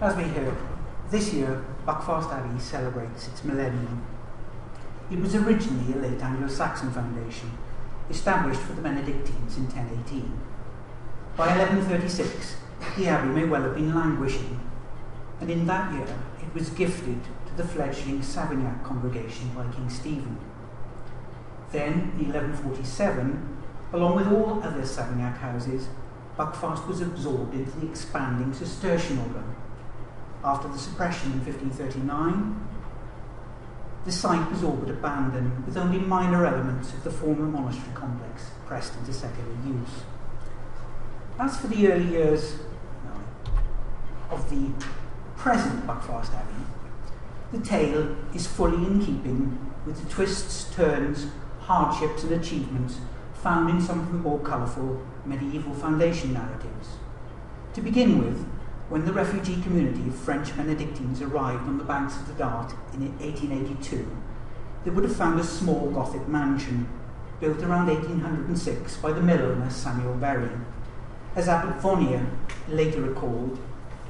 As we heard, this year Buckfast Abbey celebrates its millennium. It was originally a late Anglo-Saxon foundation, established for the Benedictines in 1018. By 1136, the abbey may well have been languishing, and in that year it was gifted to the fledgling Savignac congregation by King Stephen. Then, in 1147, along with all other Savignac houses, Buckfast was absorbed into the expanding Cistercian order. After the suppression in 1539, the site was all but abandoned, with only minor elements of the former monastery complex pressed into secular use. As for the early years of the present Buckfast Abbey, the tale is fully in keeping with the twists, turns, hardships and achievements found in some of the more colourful medieval foundation narratives. To begin with, when the refugee community of French Benedictines arrived on the banks of the Dart in 1882, they would have found a small Gothic mansion built around 1806 by the mill owner Samuel Berry. As Abbot Fournier later recalled,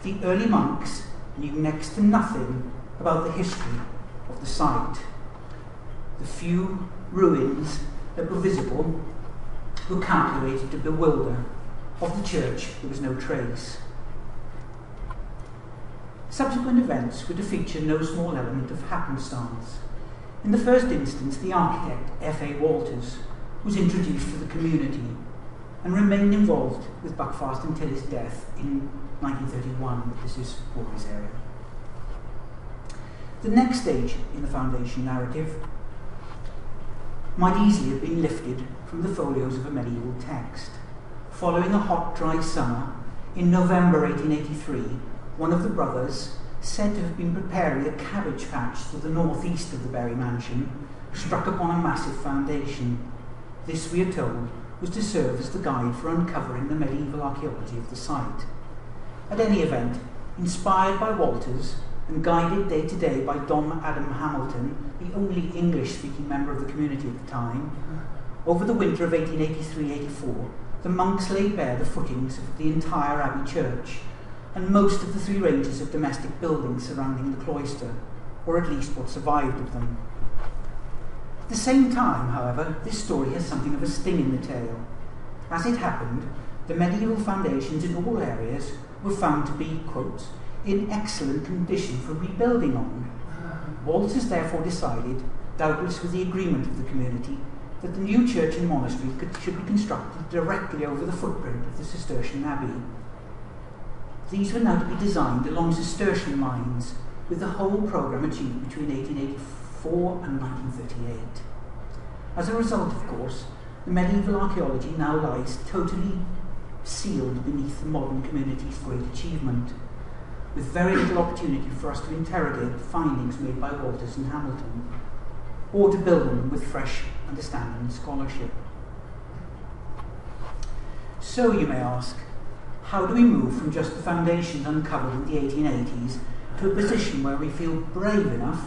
the early monks knew next to nothing about the history of the site. The few ruins that were visible were calculated to bewilder. Of the church, there was no trace. Subsequent events were to feature no small element of happenstance. In the first instance, the architect F.A. Walters was introduced to the community and remained involved with Buckfast until his death in 1931, this is Quarr's area. The next stage in the foundation narrative might easily have been lifted from the folios of a medieval text. Following a hot, dry summer, in November 1883, one of the brothers, said to have been preparing a cabbage patch to the northeast of the Berry Mansion, struck upon a massive foundation. This, we are told, was to serve as the guide for uncovering the medieval archaeology of the site. At any event, inspired by Walters and guided day to day by Dom Adam Hamilton, the only English-speaking member of the community at the time, over the winter of 1883-84, the monks laid bare the footings of the entire Abbey Church, and most of the three ranges of domestic buildings surrounding the cloister, or at least what survived of them. At the same time, however, this story has something of a sting in the tail. As it happened, the medieval foundations in all areas were found to be, quote, in excellent condition for rebuilding on. Walters therefore decided, doubtless with the agreement of the community, that the new church and monastery should be constructed directly over the footprint of the Cistercian abbey. These were now to be designed along Cistercian lines, with the whole programme achieved between 1884 and 1938. As a result, of course, the medieval archaeology now lies totally sealed beneath the modern community's great achievement, with very little opportunity for us to interrogate the findings made by Walters and Hamilton, or to build them with fresh understanding and scholarship. So, you may ask, how do we move from just the foundations uncovered in the 1880s to a position where we feel brave enough,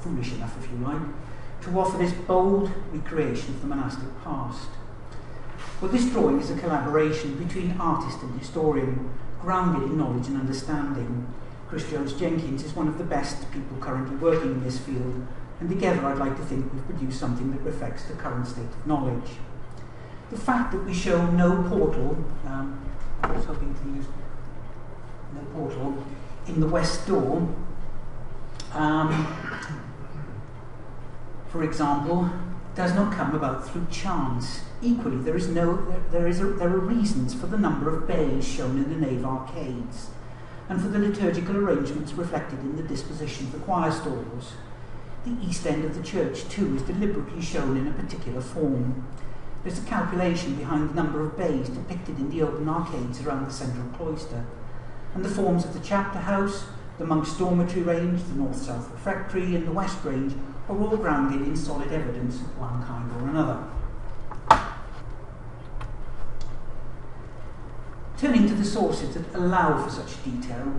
foolish enough if you like, to offer this bold recreation of the monastic past? Well, this drawing is a collaboration between artist and historian, grounded in knowledge and understanding. Chris Jones-Jenkins is one of the best people currently working in this field, and together I'd like to think we've produced something that reflects the current state of knowledge. The fact that we show no portal, I was hoping to use the portal in the west door, for example, does not come about through chance. Equally, there are reasons for the number of bays shown in the nave arcades, and for the liturgical arrangements reflected in the disposition of the choir stalls. The east end of the church, too, is deliberately shown in a particular form. There's a calculation behind the number of bays depicted in the open arcades around the central cloister, and the forms of the chapter house, the monks' dormitory range, the north-south refectory, and the west range are all grounded in solid evidence of one kind or another. Turning to the sources that allow for such detail,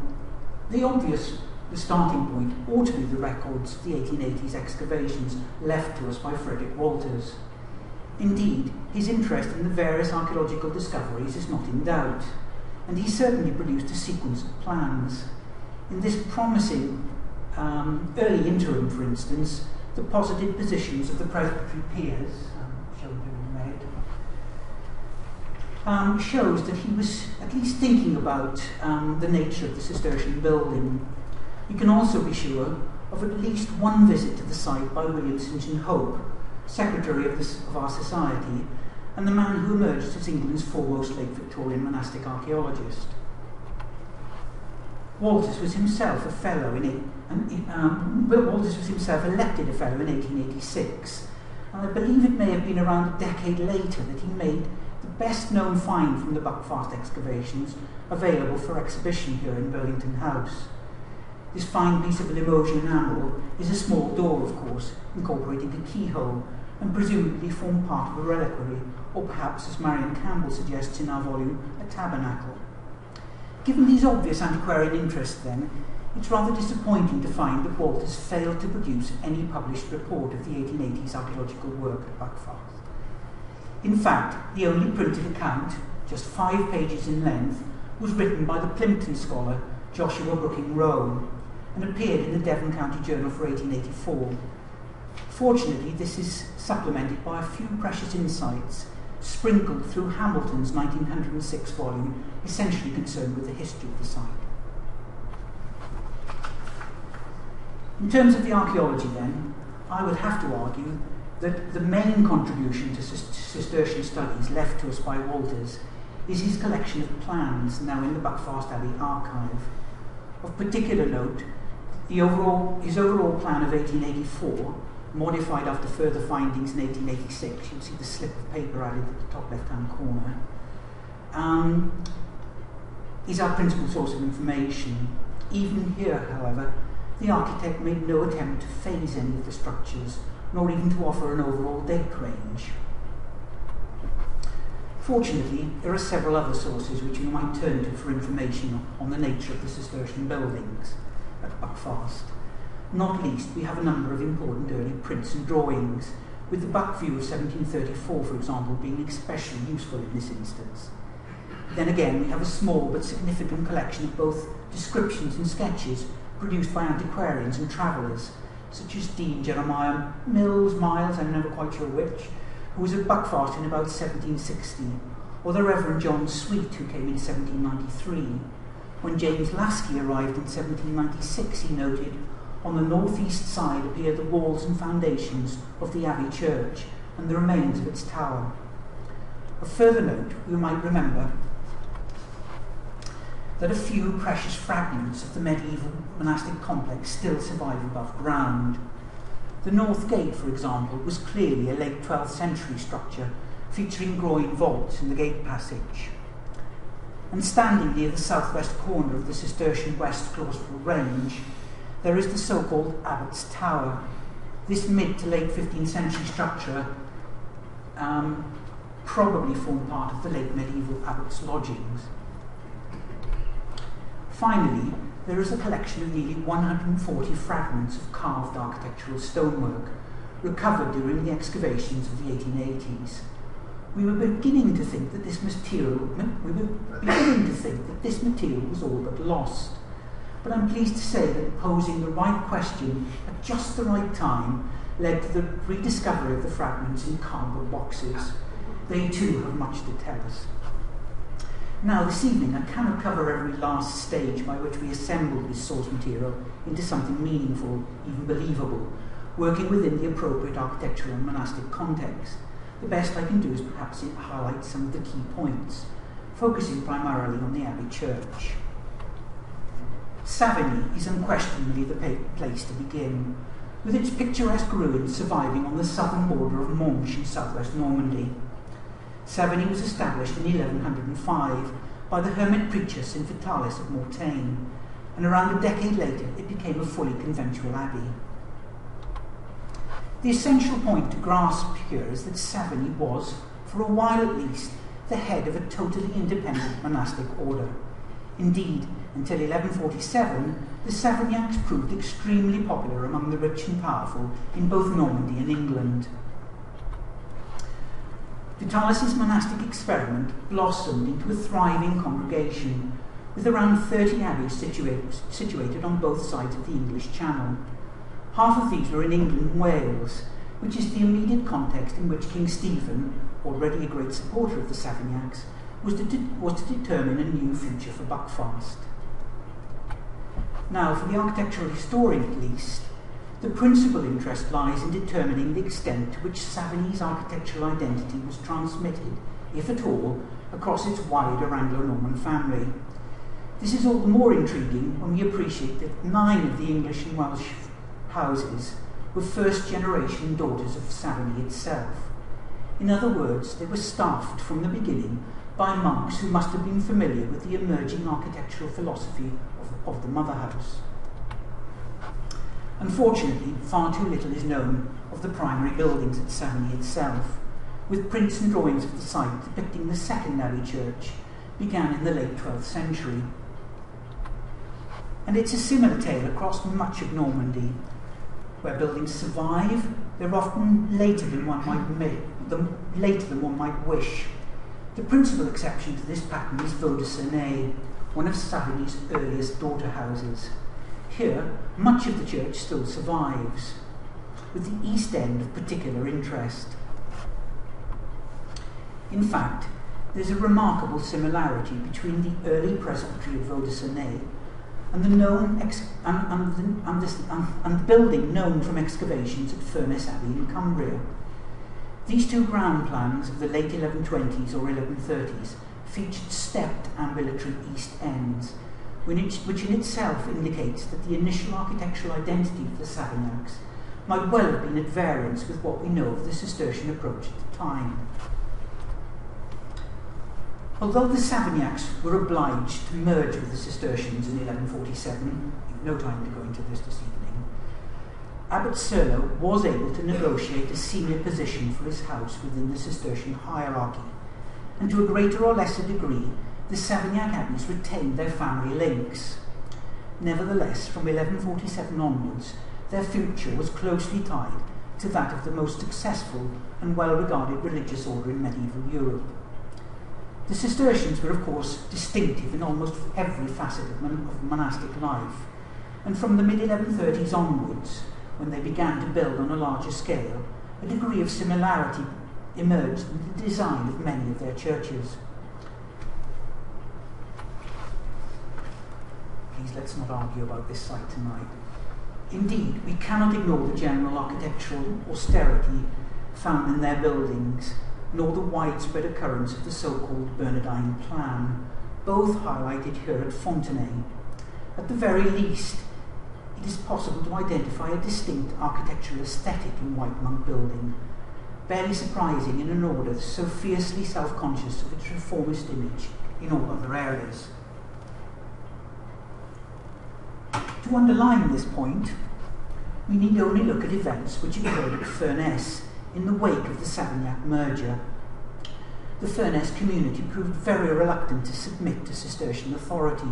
the starting point ought to be the records of the 1880s excavations left to us by Frederick Walters. Indeed, his interest in the various archaeological discoveries is not in doubt, and he certainly produced a sequence of plans. In this promising early interim, for instance, the positive positions of the presbytery peers, shown here in red, shows that he was at least thinking about the nature of the Cistercian building. You can also be sure of at least one visit to the site by William St. John Hope, secretary of our society, and the man who emerged as England's foremost late Victorian monastic archaeologist. Walters was himself elected a fellow in 1886, and I believe it may have been around a decade later that he made the best known find from the Buckfast excavations available for exhibition here in Burlington House. This fine piece of Limoges enamel is a small door, of course, incorporating a keyhole, and presumably formed part of a reliquary, or perhaps, as Marian Campbell suggests in our volume, a tabernacle. Given these obvious antiquarian interests, then, it's rather disappointing to find that Walters failed to produce any published report of the 1880s archaeological work at Buckfast. In fact, the only printed account, just 5 pages in length, was written by the Plimpton scholar Joshua Brooking Rome, and appeared in the Devon County Journal for 1884. Fortunately, this is supplemented by a few precious insights sprinkled through Hamilton's 1906 volume, essentially concerned with the history of the site. In terms of the archaeology then, I would have to argue that the main contribution to Cistercian studies left to us by Walters is his collection of plans now in the Buckfast Abbey archive. Of particular note, his overall plan of 1884, modified after further findings in 1886, you'll see the slip of paper added at the top left-hand corner, is our principal source of information. Even here, however, the architect made no attempt to phase any of the structures, nor even to offer an overall date range. Fortunately, there are several other sources which you might turn to for information on the nature of the Cistercian buildings at Buckfast. Not least, we have a number of important early prints and drawings, with the Buck view of 1734, for example, being especially useful in this instance. Then again, we have a small but significant collection of both descriptions and sketches produced by antiquarians and travellers, such as Dean Jeremiah Mills, I'm never quite sure which, who was at Buckfast in about 1760, or the Reverend John Sweet, who came in 1793. When James Lasky arrived in 1796, he noted, on the northeast side appear the walls and foundations of the Abbey Church and the remains of its tower. A further note, we might remember that a few precious fragments of the medieval monastic complex still survive above ground. The North Gate, for example, was clearly a late 12th century structure featuring groin vaults in the gate passage. And standing near the southwest corner of the Cistercian West claustral range, there is the so-called Abbot's Tower. This mid to late 15th century structure probably formed part of the late medieval abbot's lodgings. Finally, there is a collection of nearly 140 fragments of carved architectural stonework recovered during the excavations of the 1880s. We were beginning to think that this material was all but lost, but I'm pleased to say that posing the right question at just the right time led to the rediscovery of the fragments in cardboard boxes. They too have much to tell us. Now, this evening, I cannot cover every last stage by which we assembled this source material into something meaningful, even believable, working within the appropriate architectural and monastic context. The best I can do is perhaps highlight some of the key points, focusing primarily on the Abbey Church. Savigny is unquestionably the place to begin, with its picturesque ruins surviving on the southern border of Manche in southwest Normandy. Savigny was established in 1105 by the hermit preacher Saint Vitalis of Mortain, and around a decade later it became a fully conventual abbey. The essential point to grasp here is that Savigny was, for a while at least, the head of a totally independent monastic order. Indeed, until 1147, the Savignacs proved extremely popular among the rich and powerful in both Normandy and England. Vitalis's monastic experiment blossomed into a thriving congregation, with around 30 abbeys situated on both sides of the English Channel. Half of these were in England and Wales, which is the immediate context in which King Stephen, already a great supporter of the Savignacs, was to determine a new future for Buckfast. Now, for the architectural historian at least, the principal interest lies in determining the extent to which Savigny's architectural identity was transmitted, if at all, across its wider Anglo-Norman family. This is all the more intriguing when we appreciate that 9 of the English and Welsh houses were first-generation daughters of Savigny itself. In other words, they were staffed from the beginning by monks who must have been familiar with the emerging architectural philosophy of the mother house. Unfortunately, far too little is known of the primary buildings at Savigny itself, with prints and drawings of the site depicting the secondary church began in the late 12th century. And it's a similar tale across much of Normandy. Where buildings survive, they're often later than one might wish. The principal exception to this pattern is Vaux-de-Cernay, one of Savigny's earliest daughter houses. Here, much of the church still survives, with the east end of particular interest. In fact, there's a remarkable similarity between the early presbytery of Vaux-de-Cernay and the building known from excavations at Furness Abbey in Cumbria. These two ground plans of the late 1120s or 1130s featured stepped ambulatory east ends, which in itself indicates that the initial architectural identity of the Savignacs might well have been at variance with what we know of the Cistercian approach at the time. Although the Savignacs were obliged to merge with the Cistercians in 1147, no time to go into this evening, Abbot Serlo was able to negotiate a senior position for his house within the Cistercian hierarchy, and to a greater or lesser degree, the Savignac abbeys retained their family links. Nevertheless, from 1147 onwards, their future was closely tied to that of the most successful and well-regarded religious order in medieval Europe. The Cistercians were, of course, distinctive in almost every facet of monastic life, and from the mid-1130s onwards, when they began to build on a larger scale, a degree of similarity emerged in the design of many of their churches. Please let's not argue about this site tonight. Indeed, we cannot ignore the general architectural austerity found in their buildings, nor the widespread occurrence of the so-called Bernardine plan, both highlighted here at Fontenay. At the very least, it is possible to identify a distinct architectural aesthetic in White Monk building, barely surprising in an order so fiercely self-conscious of its reformist image in all other areas. To underline this point, we need only look at events which occurred at Furness in the wake of the Savignac merger. The Furness community proved very reluctant to submit to Cistercian authority,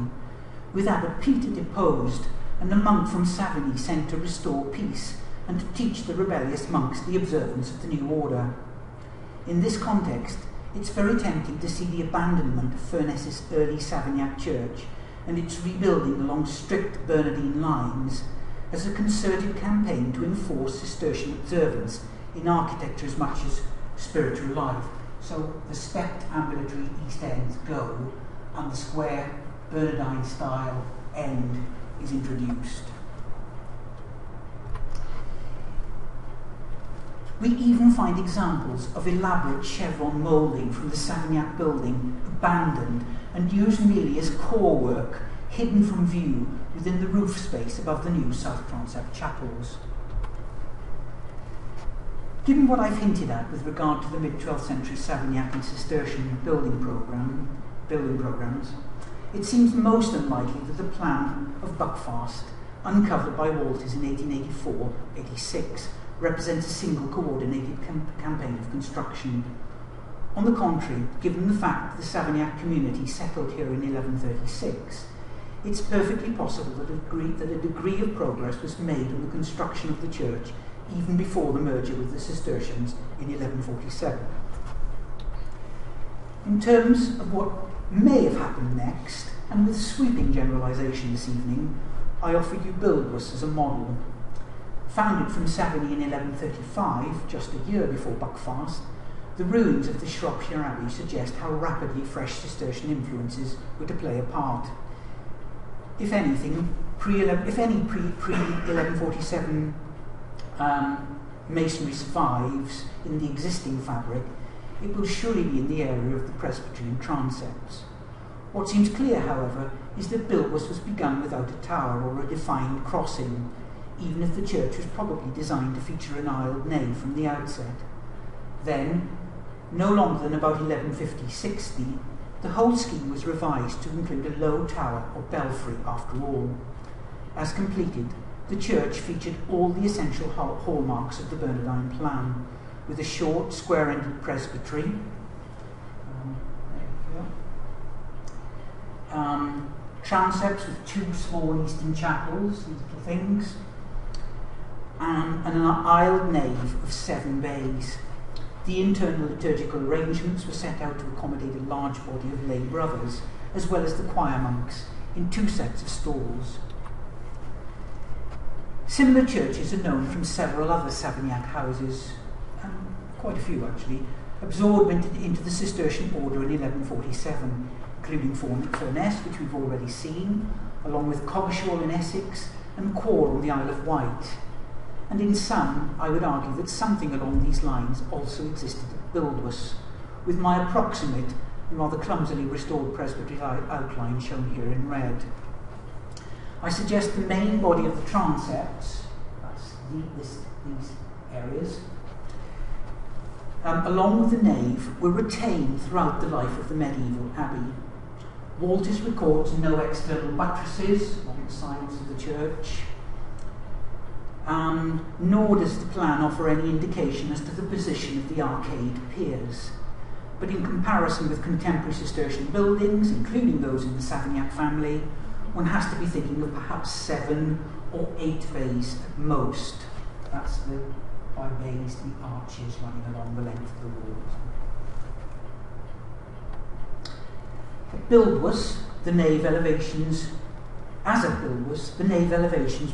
with Abbot Peter deposed and a monk from Savigny sent to restore peace and to teach the rebellious monks the observance of the new order. In this context, it's very tempting to see the abandonment of Furness's early Savignac church and its rebuilding along strict Bernardine lines as a concerted campaign to enforce Cistercian observance in architecture as much as spiritual life. So the stepped ambulatory east ends go, and the square Bernardine style end is introduced. We even find examples of elaborate chevron moulding from the Savignac building abandoned and used merely as core work, hidden from view within the roof space above the new south transept chapels. Given what I've hinted at with regard to the mid-12th century Savignac and Cistercian building programs, it seems most unlikely that the plan of Buckfast, uncovered by Walters in 1884-86, represents a single coordinated campaign of construction. On the contrary, given the fact that the Savignac community settled here in 1136, it's perfectly possible that a degree of progress was made on the construction of the church even before the merger with the Cistercians in 1147. In terms of what may have happened next, and with sweeping generalisation this evening, I offer you Buildwas as a model. Founded from Savigny in 1135, just a year before Buckfast, the ruins of the Shropshire Abbey suggest how rapidly fresh Cistercian influences were to play a part. If anything, pre-1147 masonry survives in the existing fabric, it will surely be in the area of the presbytery and transepts. What seems clear, however, is that Buildwas was begun without a tower or a defined crossing, even if the church was probably designed to feature an aisled nave from the outset. Then, no longer than about 1150-60, the whole scheme was revised to include a low tower or belfry after all. As completed, the church featured all the essential hallmarks of the Bernardine plan, with a short, square-ended presbytery, transepts with two small eastern chapels, these little things, and an aisled nave of 7 bays. The internal liturgical arrangements were set out to accommodate a large body of lay brothers, as well as the choir monks, in 2 sets of stalls. Similar churches are known from several other Savignac houses, quite a few actually, absorbed into the Cistercian order in 1147, including Furness, which we've already seen, along with Coggeshall in Essex and Quarr on the Isle of Wight. And in some, I would argue that something along these lines also existed at Buildwas, with my approximate and rather clumsily restored presbytery outline shown here in red. I suggest the main body of the transepts, that's these areas, along with the nave, were retained throughout the life of the medieval abbey. Walters records no external buttresses on the sides of the church, nor does the plan offer any indication as to the position of the arcade piers. But in comparison with contemporary Cistercian buildings, including those in the Savignac family, one has to be thinking of perhaps 7 or 8 bays at most. That's by bays the arches running along the length of the walls. At Buildwas, the nave elevations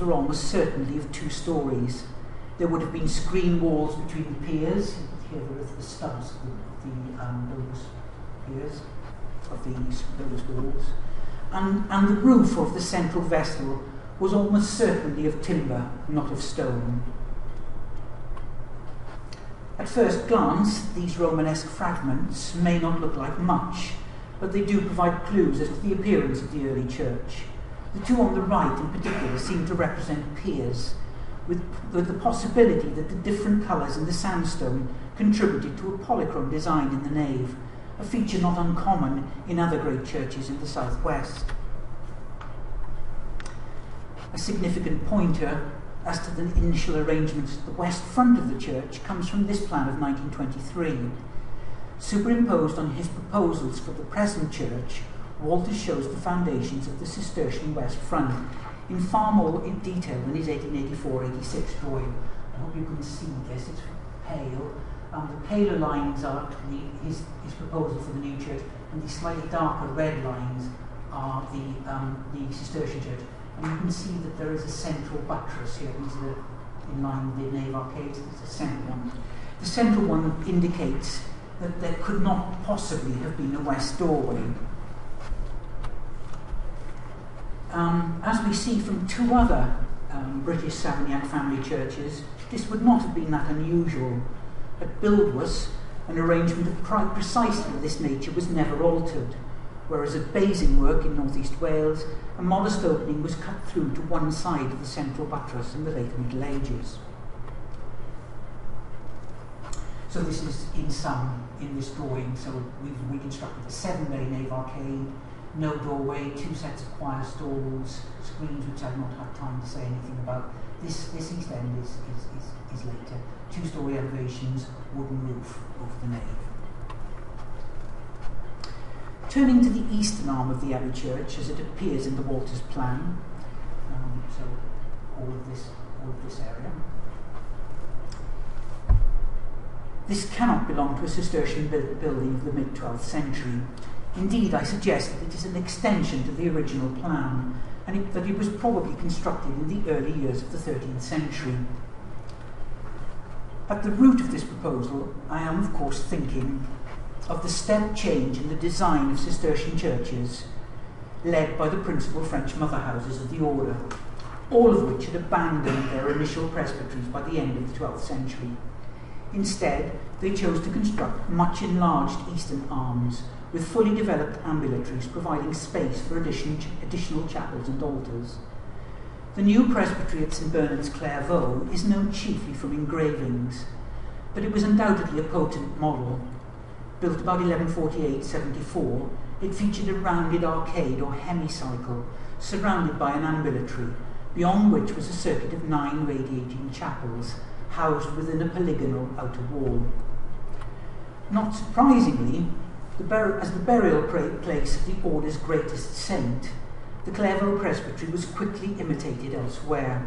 were almost certainly of 2 storeys. There would have been screen walls between the piers. Here there are the stubs of the Buildwas walls. And the roof of the central vessel was almost certainly of timber, not of stone. At first glance, these Romanesque fragments may not look like much, but they do provide clues as to the appearance of the early church. The 2 on the right in particular seem to represent piers, with the possibility that the different colours in the sandstone contributed to a polychrome design in the nave, a feature not uncommon in other great churches in the southwest. A significant pointer as to the initial arrangements at the west front of the church comes from this plan of 1923. Superimposed on his proposals for the present church, Walters shows the foundations of the Cistercian west front in far more detail than his 1884-86 drawing. I hope you can see this, it's pale. The paler lines are his proposal for the new church, and the slightly darker red lines are the Cistercian church. And you can see that there is a central buttress here. These are in line with the nave arcades. There's a central one. The central one indicates that there could not possibly have been a west doorway. As we see from 2 other British Savignac family churches, this would not have been that unusual. At Buildwas, an arrangement of precisely this nature was never altered, whereas at Basingwork in North East Wales, a modest opening was cut through to one side of the central buttress in the late Middle Ages. So this is in sum in this drawing. So we've reconstructed a 7-bay nave arcade, no doorway, 2 sets of choir stalls, screens which I've not had time to say anything about. This east end is later. 2-storey elevations, wooden roof over the nave. Turning to the eastern arm of the Abbey Church as it appears in the Walters plan, so all of this area. This cannot belong to a Cistercian building of the mid-12th century. Indeed, I suggest that it is an extension to the original plan, and that it was probably constructed in the early years of the 13th century. At the root of this proposal, I am, of course, thinking of the step change in the design of Cistercian churches led by the principal French mother houses of the order, all of which had abandoned their initial presbyteries by the end of the 12th century. Instead, they chose to construct much enlarged eastern arms, with fully developed ambulatories providing space for additional chapels and altars. The new presbytery at St Bernard's Clairvaux is known chiefly from engravings, but it was undoubtedly a potent model. Built about 1148-74, it featured a rounded arcade or hemicycle, surrounded by an ambulatory, beyond which was a circuit of 9 radiating chapels, housed within a polygonal outer wall. Not surprisingly, as the burial place of the order's greatest saint, the Clairvaux presbytery was quickly imitated elsewhere.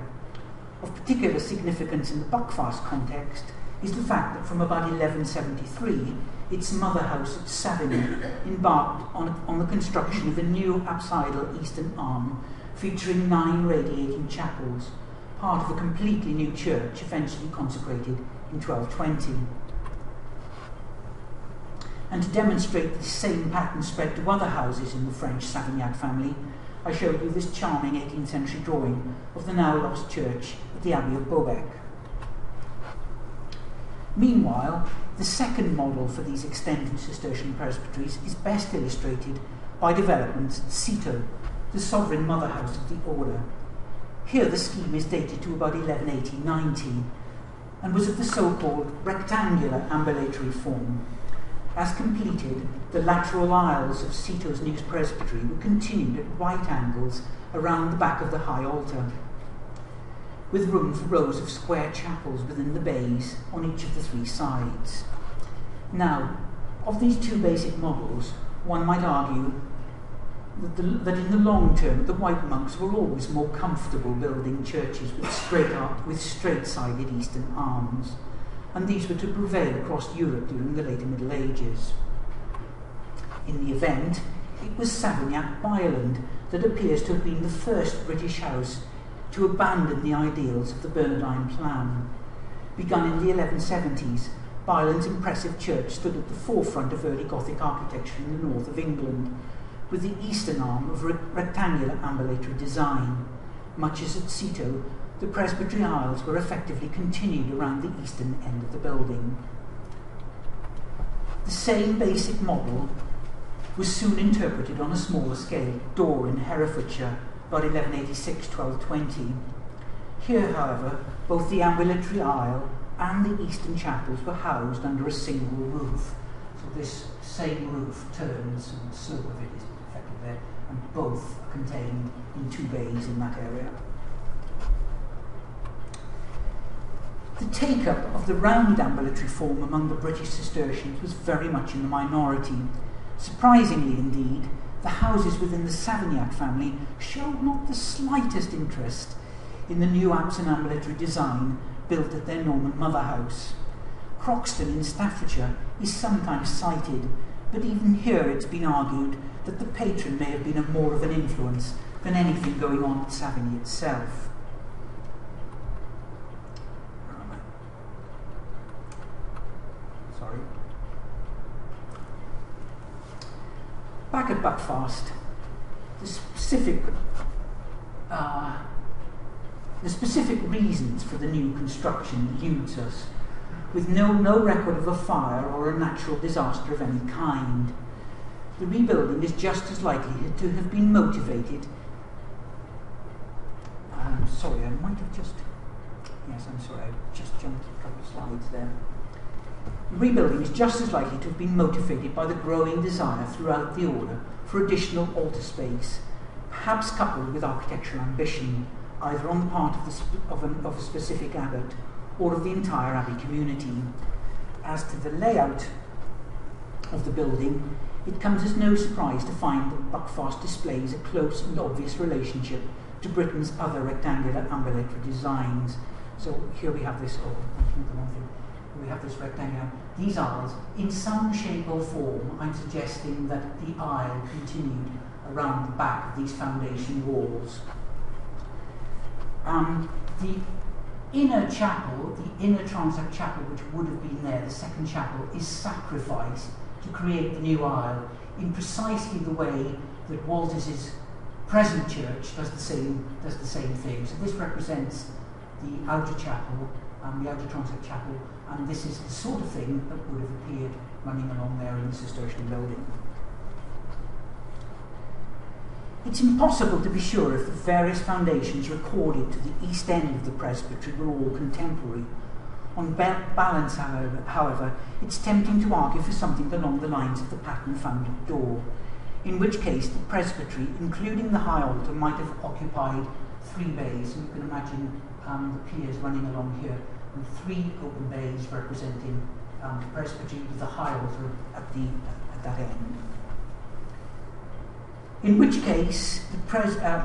Of particular significance in the Buckfast context is the fact that from about 1173, its mother house at Savigny embarked on the construction of a new apsidal eastern arm featuring 9 radiating chapels, part of a completely new church eventually consecrated in 1220. And to demonstrate the same pattern spread to other houses in the French Savignac family, I showed you this charming 18th century drawing of the now lost church at the Abbey of Beaubec. Meanwhile, the second model for these extended Cistercian presbyteries is best illustrated by developments at Cîteaux, the sovereign mother house of the order. Here the scheme is dated to about 1180-90 and was of the so-called rectangular ambulatory form. As completed, the lateral aisles of Cîteaux's new presbytery were continued at right angles around the back of the high altar, with room for rows of square chapels within the bays on each of the 3 sides. Now, of these 2 basic models, one might argue that, in the long term the white monks were always more comfortable building churches with straight-sided eastern arms, and these were to prevail across Europe during the later Middle Ages. In the event, it was Savignac Byland that appears to have been the first British house to abandon the ideals of the Bernardine plan. Begun in the 1170s, Byland's impressive church stood at the forefront of early Gothic architecture in the north of England, with the eastern arm of rectangular ambulatory design. Much as at Cîteaux, the presbytery aisles were effectively continued around the eastern end of the building. The same basic model was soon interpreted on a smaller scale at Dore in Herefordshire, about 1186-1220. Here, however, both the ambulatory aisle and the eastern chapels were housed under a single roof. So this same roof turns, and the slope of it is effective there, and both are contained in 2 bays in that area. The take-up of the round ambulatory form among the British Cistercians was very much in the minority. Surprisingly indeed, the houses within the Savignac family showed not the slightest interest in the new apse ambulatory design built at their Norman mother house. Croxton in Staffordshire is sometimes cited, but even here it's been argued that the patron may have been more of an influence than anything going on at Savigny itself. Back at Buckfast, the specific reasons for the new construction eludes us, with no record of a fire or a natural disaster of any kind. The rebuilding is just as likely to have been motivated. I just jumped a couple of slides there. Rebuilding is just as likely to have been motivated by the growing desire throughout the order for additional altar space, perhaps coupled with architectural ambition, either on the part of a specific abbot or of the entire abbey community. As to the layout of the building, it comes as no surprise to find that Buckfast displays a close and obvious relationship to Britain's other rectangular ambulatory designs. So here we have this we have this rectangular, these aisles, in some shape or form, I'm suggesting that the aisle continued around the back of these foundation walls. The inner chapel, the inner transept chapel, which would have been there, the second chapel, is sacrificed to create the new aisle in precisely the way that Walters's present church does the same thing. So this represents the outer chapel, the outer transept chapel, and this is the sort of thing that would have appeared running along there in the Cistercian building. It's impossible to be sure if the various foundations recorded to the east end of the presbytery were all contemporary. On balance, however, it's tempting to argue for something along the lines of the pattern found at Dore, in which case the presbytery, including the high altar, might have occupied 3 bays. And you can imagine the piers running along here, with 3 open bays representing the presbytery with the high altar at that end. In which case, the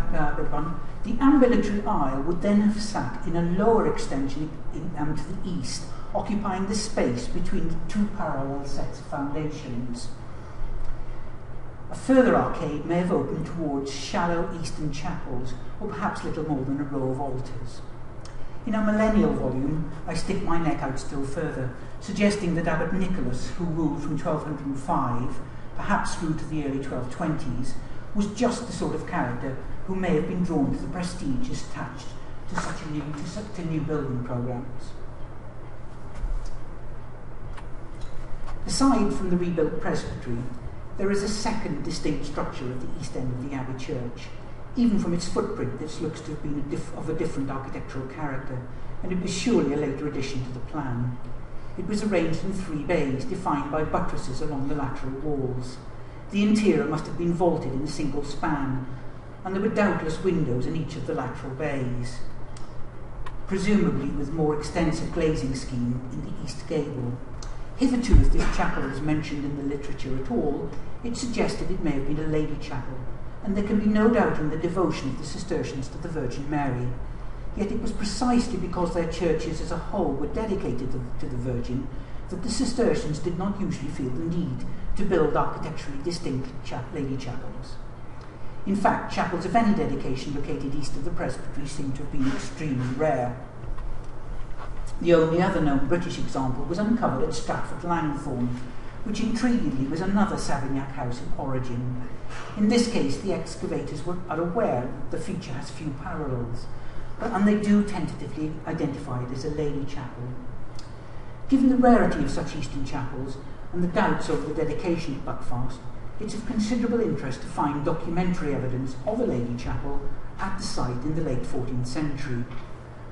ambulatory aisle would then have sat in a lower extension to the east, occupying the space between the 2 parallel sets of foundations. A further arcade may have opened towards shallow eastern chapels, or perhaps little more than a row of altars. In our millennial volume, I stick my neck out still further, suggesting that Abbot Nicholas, who ruled from 1205, perhaps through to the early 1220s, was just the sort of character who may have been drawn to the prestige attached to such a new building programs. Aside from the rebuilt presbytery, there is a second distinct structure at the east end of the Abbey Church. Even from its footprint, this looks to have been of a different architectural character, and it was surely a later addition to the plan. It was arranged in 3 bays, defined by buttresses along the lateral walls. The interior must have been vaulted in a single span, and there were doubtless windows in each of the lateral bays, presumably with more extensive glazing scheme in the east gable. Hitherto, if this chapel is mentioned in the literature at all, it suggested it may have been a lady chapel, and there can be no doubt in the devotion of the Cistercians to the Virgin Mary. Yet it was precisely because their churches as a whole were dedicated to the Virgin that the Cistercians did not usually feel the need to build architecturally distinct lady chapels. In fact, chapels of any dedication located east of the presbytery seem to have been extremely rare. The only other known British example was uncovered at Stratford Langthorne, which intriguingly was another Savignac house of origin. In this case, the excavators are aware that the feature has few parallels, and they do tentatively identify it as a lady chapel. Given the rarity of such eastern chapels and the doubts over the dedication of Buckfast, it's of considerable interest to find documentary evidence of a lady chapel at the site in the late 14th century.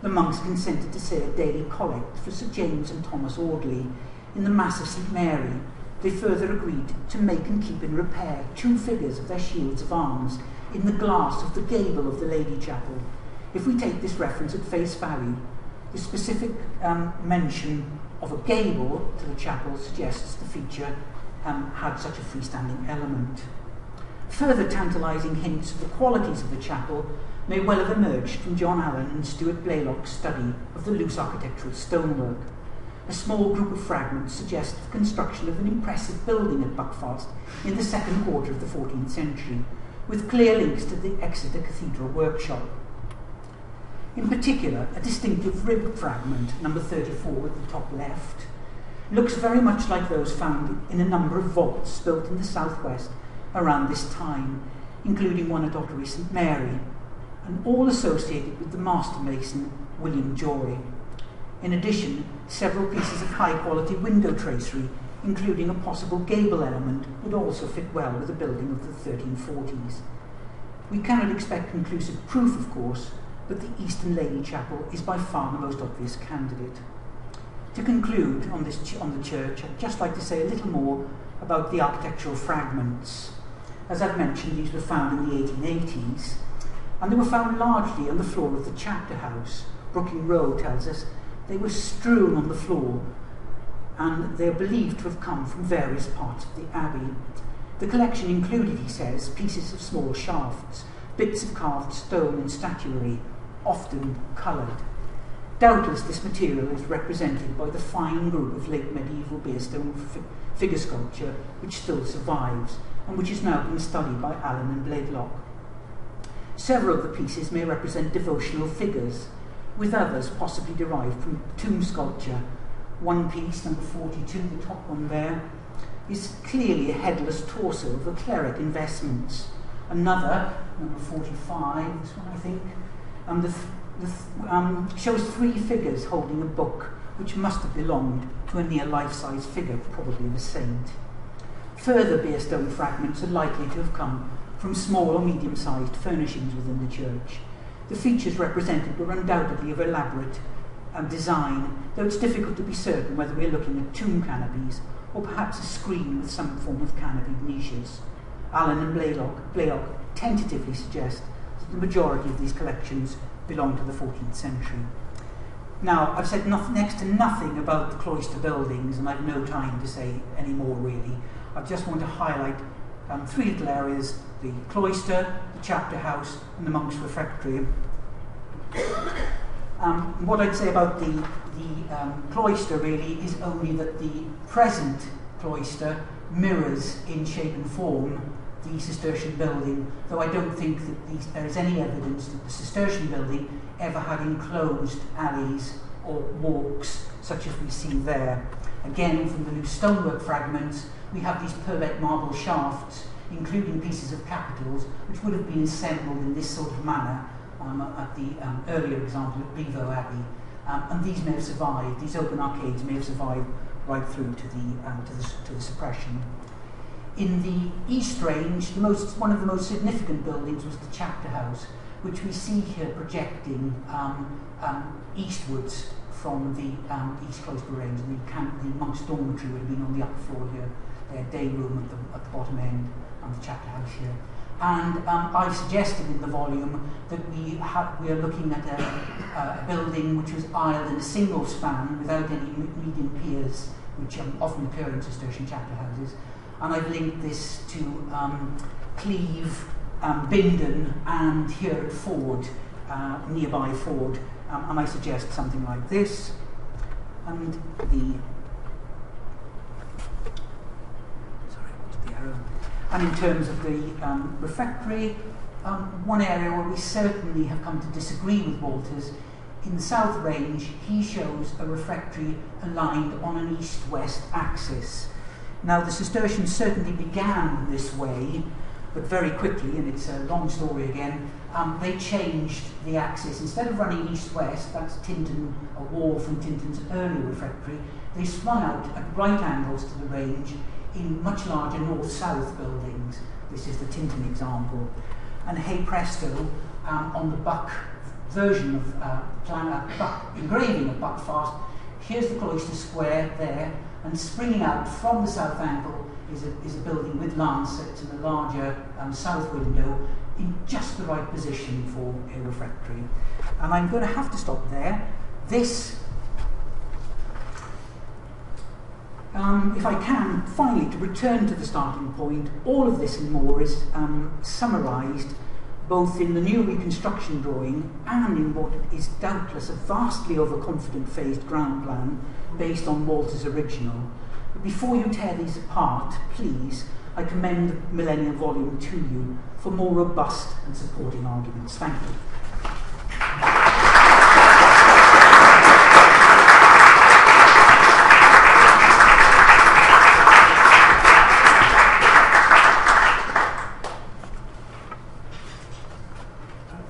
The monks consented to say a daily collect for Sir James and Thomas Audley in the Mass of St Mary. They further agreed to make and keep in repair 2 figures of their shields of arms in the glass of the gable of the lady chapel. If we take this reference at face value, the specific mention of a gable to the chapel suggests the feature had such a freestanding element. Further tantalising hints of the qualities of the chapel may well have emerged from John Allen and Stuart Blaylock's study of the loose architectural stonework. A small group of fragments suggest the construction of an impressive building at Buckfast in the second quarter of the 14th century, with clear links to the Exeter Cathedral workshop. In particular, a distinctive rib fragment, number 34 at the top left, looks very much like those found in a number of vaults built in the southwest around this time, including one at Ottery St Mary, and all associated with the master mason William Jory. In addition, several pieces of high-quality window tracery, including a possible gable element, would also fit well with a building of the 1340s. We cannot expect conclusive proof, of course, but the Eastern Lady Chapel is by far the most obvious candidate. To conclude on the church, I'd just like to say a little more about the architectural fragments. As I've mentioned, these were found in the 1880s, and they were found largely on the floor of the chapter house. Brooking Rome tells us they were strewn on the floor, and they are believed to have come from various parts of the abbey. The collection included, he says, pieces of small shafts, bits of carved stone and statuary, often coloured. Doubtless this material is represented by the fine group of late medieval Beerstone figure sculpture which still survives and which is now being studied by Allen and Bladelock. Several of the pieces may represent devotional figures, with others possibly derived from tomb sculpture. One piece, number 42, the top one there, is clearly a headless torso of a cleric in vestments. Another, number 45, this one I think, shows three figures holding a book which must have belonged to a near life-size figure, probably of a saint. Further Beerstone fragments are likely to have come from small or medium-sized furnishings within the church. The features represented were undoubtedly of elaborate design, though it's difficult to be certain whether we're looking at tomb canopies or perhaps a screen with some form of canopied niches. Allen and Bladelock tentatively suggest that the majority of these collections belong to the 14th century. Now, I've said next to nothing about the cloister buildings, and I've no time to say any more, really. I just want to highlight three little areas: the cloister, the chapter house, and the monks' refectory. What I'd say about the cloister, really, is only that the present cloister mirrors in shape and form the Cistercian building, though I don't think that there is any evidence that the Cistercian building ever had enclosed alleys or walks such as we see there. Again, from the loose stonework fragments, we have these pearlet marble shafts, including pieces of capitals, which would have been assembled in this sort of manner at the earlier example at Bellevaux Abbey. And these may have survived, these open arcades may have survived right through to the suppression. In the East Range, one of the most significant buildings was the Chapter House, which we see here projecting eastwards from the East Cloister Range. The monks' dormitory would have been on the upper floor here, their day room at the bottom end, and the Chapter House here. And I suggested in the volume that we are looking at a building which was aisled in a single span without any median piers, which often occur in Cistercian chapter houses. And I've linked this to Cleve, Bindon, and here at Ford, nearby Ford, and I suggest something like this. And in terms of the refectory, one area where we certainly have come to disagree with Walters, in the South Range, he shows a refectory aligned on an east-west axis. Now, the Cistercians certainly began this way, but very quickly, and it's a long story again, they changed the axis. Instead of running east-west, that's Tinton, a wall from Tinton's earlier refectory, they swung out at right angles to the range in much larger north-south buildings. This is the Tinton example. And hey presto, on the Buck version of engraving of Buckfast, here's the cloister square there, and springing out from the south angle is a building with lancets and a larger south window in just the right position for a refectory. And I'm going to have to stop there. This, if I can, finally, to return to the starting point, all of this and more is summarised both in the new reconstruction drawing and in what is doubtless a vastly overconfident phased ground plan based on Walter's original. But before you tear these apart, please, I commend the Millennial Volume to you for more robust and supporting arguments. Thank you.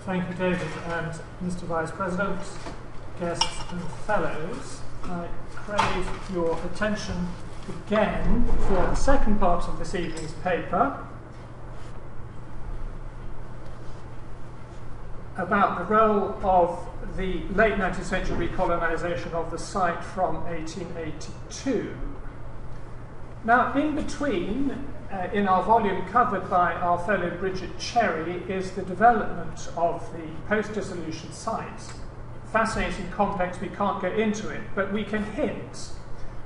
Thank you, David, and Mr. Vice-President, guests and fellows. I crave your attention again for the second part of this evening's paper about the role of the late 19th century recolonisation of the site from 1882. Now, in between, in our volume covered by our fellow Bridget Cherry, is the development of the post-dissolution sites. Fascinating complex, we can't go into it, but we can hint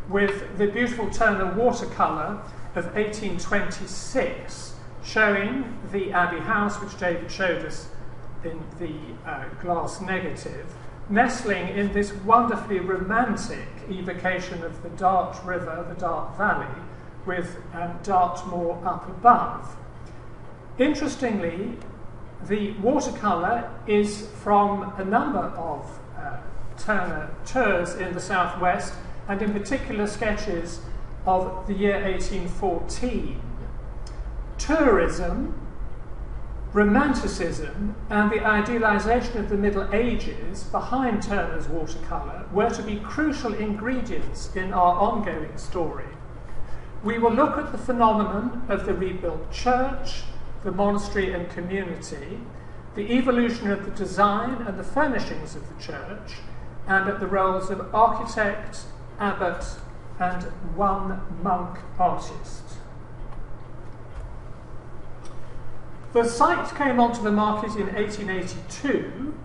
with the beautiful Turner watercolour of 1826 showing the Abbey House, which David showed us in the glass negative, nestling in this wonderfully romantic evocation of the Dart River, the Dart Valley, with Dartmoor up above. Interestingly, the watercolour is from a number of Turner tours in the southwest, and in particular sketches of the year 1814. Tourism, romanticism, and the idealisation of the Middle Ages behind Turner's watercolour were to be crucial ingredients in our ongoing story. We will look at the phenomenon of the rebuilt church, the monastery and community, the evolution of the design and the furnishings of the church, and at the roles of architect, abbot, and one monk artist. The site came onto the market in 1882,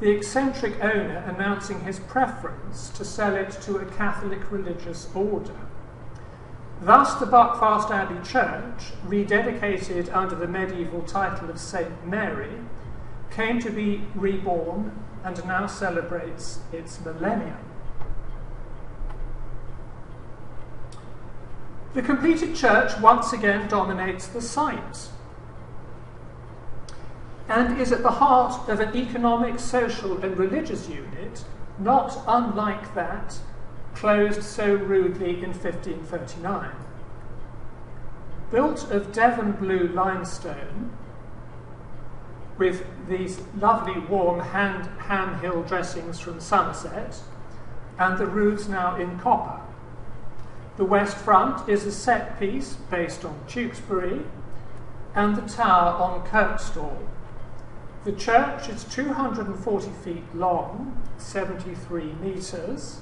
the eccentric owner announcing his preference to sell it to a Catholic religious order. Thus, the Buckfast Abbey Church, rededicated under the medieval title of St. Mary, came to be reborn and now celebrates its millennium. The completed church once again dominates the site and is at the heart of an economic, social and religious unit not unlike that closed so rudely in 1539. Built of Devon blue limestone, with these lovely warm ham hill dressings from Somerset, and the roofs now in copper. The west front is a set piece based on Tewkesbury, and the tower on Kirkstall. The church is 240 feet long, 73 metres,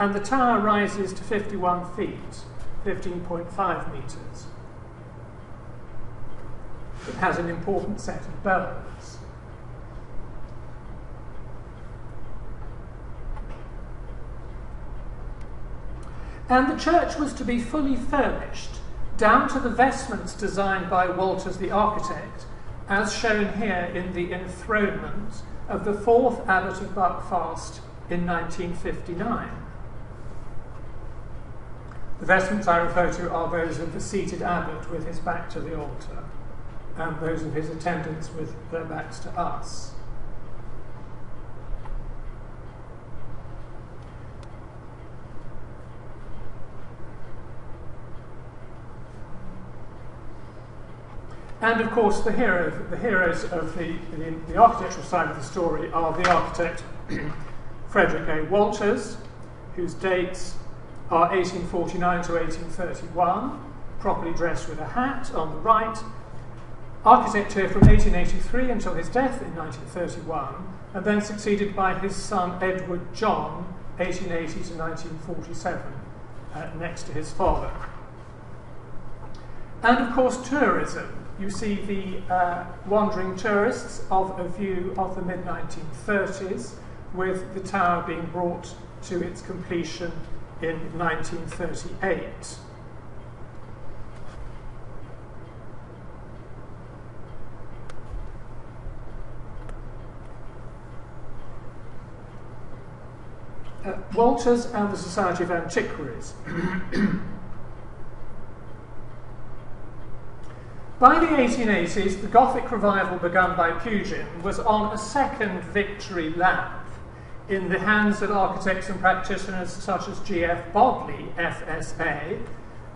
and the tower rises to 51 feet, 15.5 metres. It has an important set of bells. And the church was to be fully furnished, down to the vestments designed by Walters the architect, as shown here in the enthronement of the fourth abbot of Buckfast in 1959. The vestments I refer to are those of the seated abbot with his back to the altar, and those of his attendants with their backs to us. And of course the heroes of the architectural side of the story are the architect Frederick A. Walters, whose dates are 1849 to 1831, properly dressed with a hat on the right, architect here from 1883 until his death in 1931, and then succeeded by his son Edward John, 1880 to 1947, next to his father. And of course tourism. You see the wandering tourists of a view of the mid-1930s, with the tower being brought to its completion in 1938. Walters and the Society of Antiquaries. By the 1880s, the Gothic revival begun by Pugin was on a second victory lap in the hands of architects and practitioners such as G.F. Bodley, FSA,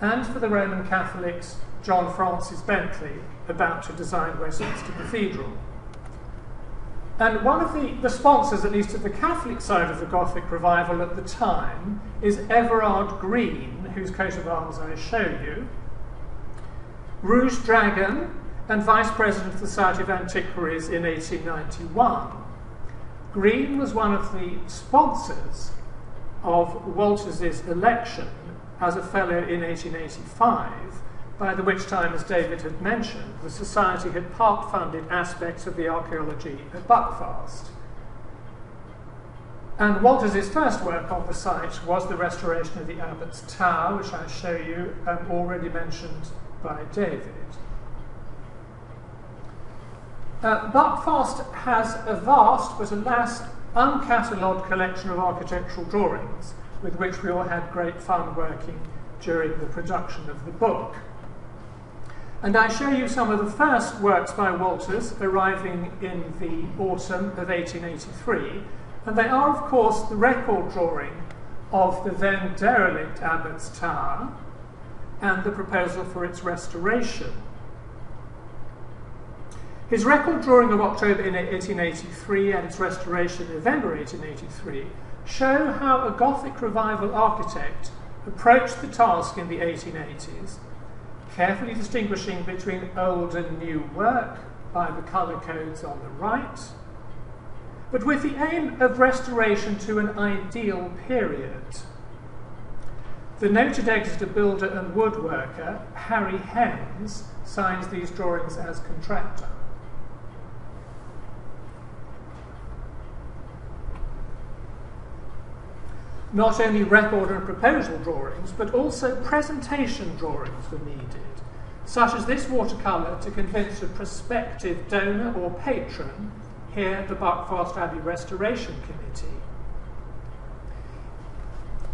and for the Roman Catholics, John Francis Bentley, about to design Westminster Cathedral. And one of the sponsors, at least of the Catholic side of the Gothic revival at the time, is Everard Green, whose coat of arms I show you, Rouge Dragon, and Vice President of the Society of Antiquaries in 1891. Green was one of the sponsors of Walters's election as a fellow in 1885, by the which time, as David had mentioned, the Society had part-funded aspects of the archaeology at Buckfast. And Walters' first work on the site was the restoration of the Abbot's Tower, which I show you, already mentioned by David. Buckfast has a vast, but alas, uncatalogued collection of architectural drawings with which we all had great fun working during the production of the book. And I show you some of the first works by Walters arriving in the autumn of 1883, and they are, of course, the record drawing of the then derelict Abbot's Tower and the proposal for its restoration. His record drawing of October 1883 and its restoration in November 1883 show how a Gothic revival architect approached the task in the 1880s, carefully distinguishing between old and new work by the colour codes on the right, but with the aim of restoration to an ideal period. The noted Exeter builder and woodworker, Harry Hems, signs these drawings as contractor. Not only record and proposal drawings, but also presentation drawings were needed, such as this watercolour to convince a prospective donor or patron, here the Buckfast Abbey Restoration Committee.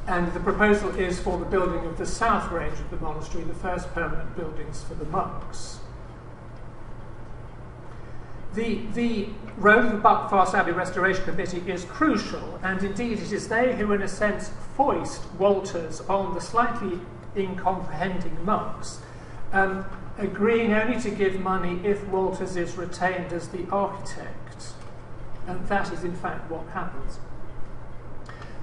And the proposal is for the building of the south range of the monastery, the first permanent buildings for the monks. The role of the Buckfast Abbey Restoration Committee is crucial, and indeed it is they who in a sense foist Walters on the slightly incomprehending monks, agreeing only to give money if Walters is retained as the architect. And that is in fact what happens.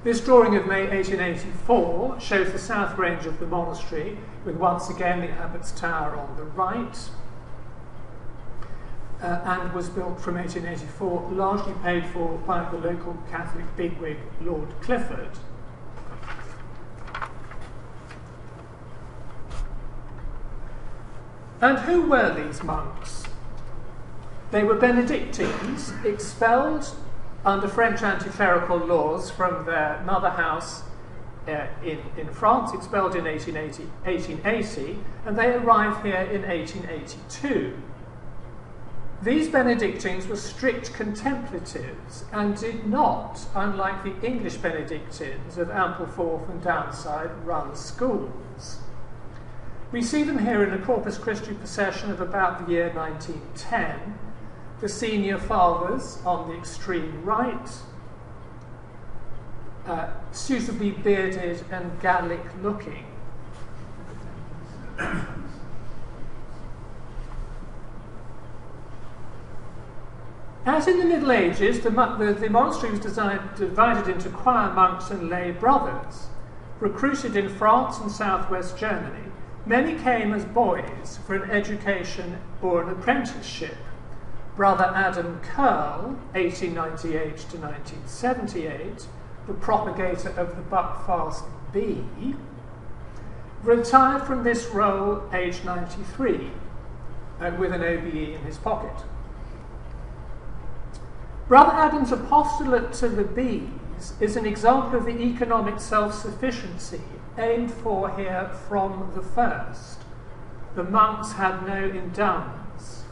This drawing of May 1884 shows the south range of the monastery, with once again the Abbot's Tower on the right, and was built from 1884, largely paid for by the local Catholic bigwig Lord Clifford. And who were these monks? They were Benedictines, expelled under French anti-clerical laws from their mother house in France, expelled in 1880, and they arrived here in 1882. These Benedictines were strict contemplatives and did not, unlike the English Benedictines of Ampleforth and Downside, run schools. We see them here in a Corpus Christi procession of about the year 1910, the senior fathers on the extreme right, suitably bearded and Gallic looking. As in the Middle Ages, the monastery was divided into choir monks and lay brothers, recruited in France and southwest Germany. Many came as boys for an education or an apprenticeship. Brother Adam Curl, 1898 to 1978, the propagator of the Buckfast Abbey, retired from this role aged 93, with an OBE in his pocket. Brother Adam's apostolate to the bees is an example of the economic self-sufficiency aimed for here from the first. The monks had no endowments.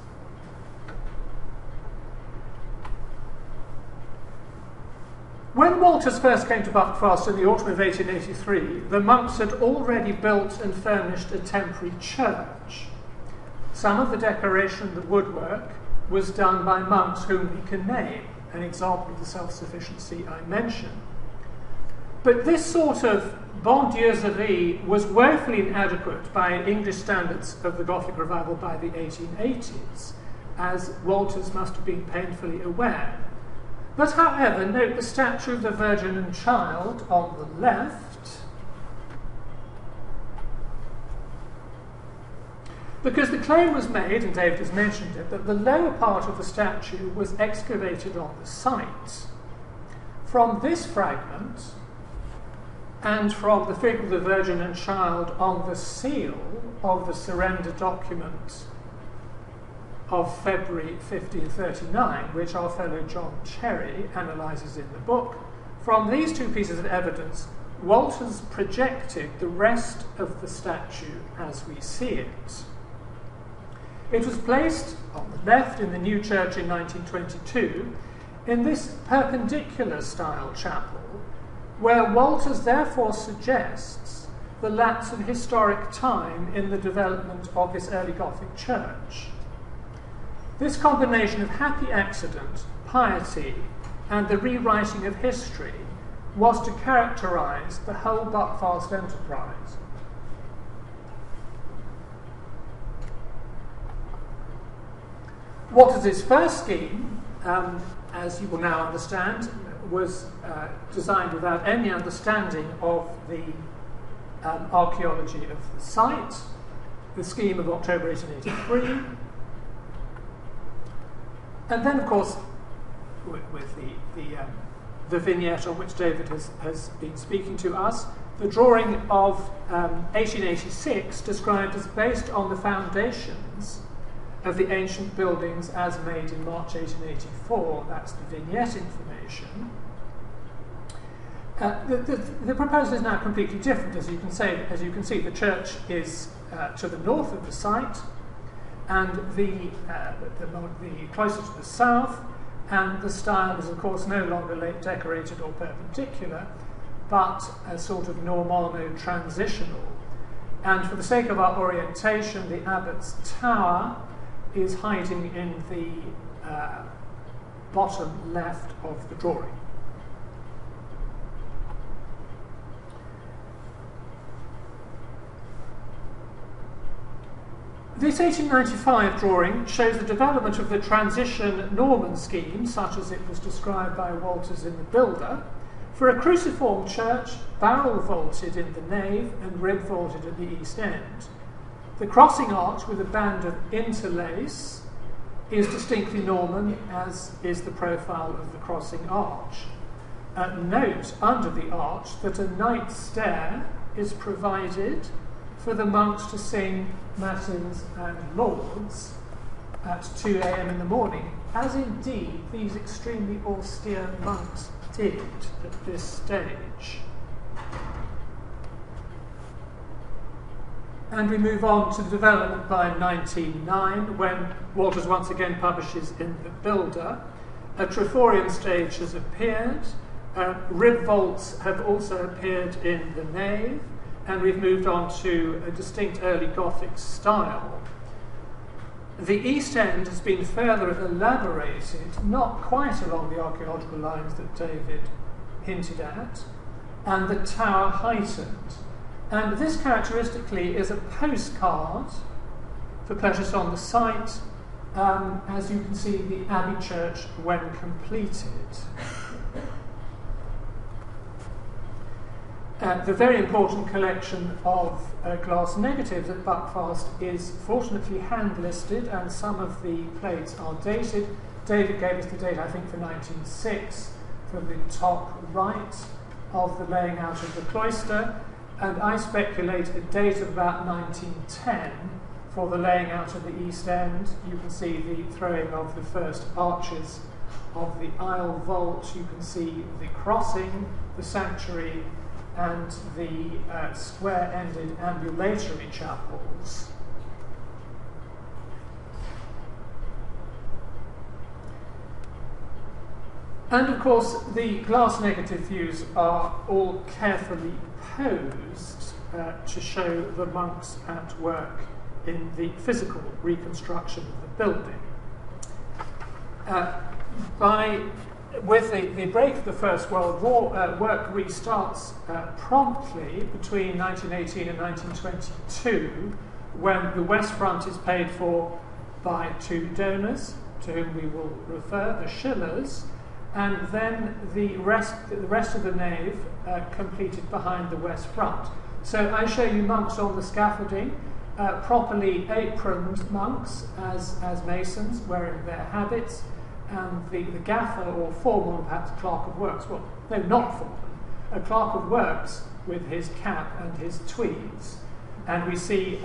When Walters first came to Buckfast in the autumn of 1883, the monks had already built and furnished a temporary church. Some of the decoration, the woodwork, was done by monks whom we can name, an example of the self-sufficiency I mentioned. But this sort of bondieuserie was woefully inadequate by English standards of the Gothic revival by the 1880s, as Walters must have been painfully aware. But however, note the statue of the Virgin and Child on the left, because the claim was made, and David has mentioned it, that the lower part of the statue was excavated on the site. From this fragment, and from the figure of the Virgin and Child on the seal of the surrender document of February 1539, which our fellow John Cherry analyses in the book, from these two pieces of evidence, Walters projected the rest of the statue as we see it. It was placed on the left in the new church in 1922. in this perpendicular style chapel, where Walters therefore suggests the lapse of historic time in the development of this early Gothic church. This combination of happy accident, piety, and the rewriting of history was to characterize the whole Buckfast enterprise. Walters' first scheme, as you will now understand, was designed without any understanding of the archaeology of the site, the scheme of October 1883. And then, of course, with the vignette on which David has been speaking to us, the drawing of 1886 described as based on the foundations of the ancient buildings as made in March 1884, that's the vignette information. The proposal is now completely different, as you can see, the church is to the north of the site, and the closer to the south, and the style is of course no longer late decorated or perpendicular, but a sort of normal-transitional. And for the sake of our orientation, the abbot's tower is hiding in the bottom left of the drawing. This 1895 drawing shows the development of the transition Norman scheme, such as it was described by Walters in The Builder, for a cruciform church, barrel-vaulted in the nave and rib-vaulted at the east end. The crossing arch with a band of interlace is distinctly Norman, as is the profile of the crossing arch. Note under the arch that a night stair is provided for the monks to sing Matins and Lauds at 2 a.m. in the morning, as indeed these extremely austere monks did at this stage. And we move on to the development by 1909, when Walters once again publishes in The Builder. A triforium stage has appeared, rib vaults have also appeared in the nave, and we've moved on to a distinct early Gothic style. The east end has been further elaborated, not quite along the archaeological lines that David hinted at, and the tower heightened. And this characteristically is a postcard for purchase on the site, as you can see the Abbey Church when completed. The very important collection of glass negatives at Buckfast is fortunately hand-listed, and some of the plates are dated. David gave us the date, I think, for 1906, from the top right of the laying out of the cloister, and I speculate a date of about 1910 for the laying out of the east end. You can see the throwing of the first arches of the aisle vault. You can see the crossing, the sanctuary, and the square-ended ambulatory chapels. And of course, the glass negative views are all carefully posed to show the monks at work in the physical reconstruction of the building. With the break of the First World War, work restarts promptly between 1918 and 1922, when the West Front is paid for by two donors, to whom we will refer, the Schillers, and then the rest of the nave completed behind the West Front. So I show you monks on the scaffolding, properly aproned monks as masons, wearing their habits, and the gaffer or foreman, perhaps clerk of works, well, no, not foreman, a clerk of works with his cap and his tweeds. And we see